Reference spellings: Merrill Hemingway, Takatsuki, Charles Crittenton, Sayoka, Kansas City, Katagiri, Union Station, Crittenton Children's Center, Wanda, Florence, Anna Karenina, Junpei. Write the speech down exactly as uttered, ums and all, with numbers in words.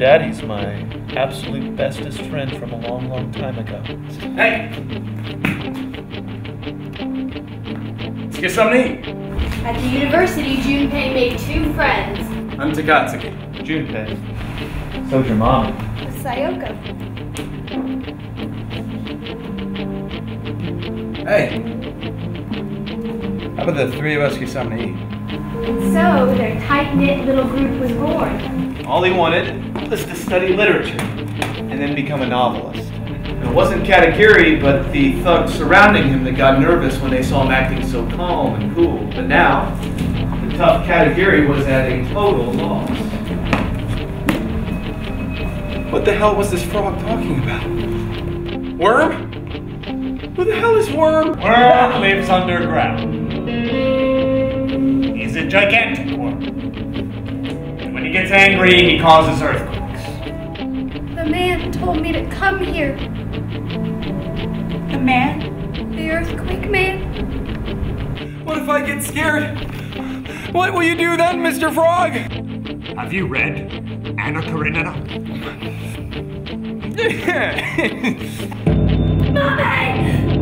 Daddy's my absolute bestest friend from a long, long time ago. Hey! Let's get something to eat. At the university, Junpei made two friends. I'm Takatsuki. Junpei. So's your mom. Sayoka. Hey! How about the three of us get something to eat? And so, their tight-knit little group was born. All he wanted was to study literature, and then become a novelist. It wasn't Katagiri, but the thugs surrounding him that got nervous when they saw him acting so calm and cool. But now, the tough Katagiri was at a total loss. What the hell was this frog talking about? Worm? Who the hell is Worm? Worm lives underground. He's a gigantic worm. And when he gets angry, he causes earthquakes. The man told me to come here. The man? The earthquake man? What if I get scared? What will you do then, Mister Frog? Have you read Anna Karenina? Yeah. Mommy!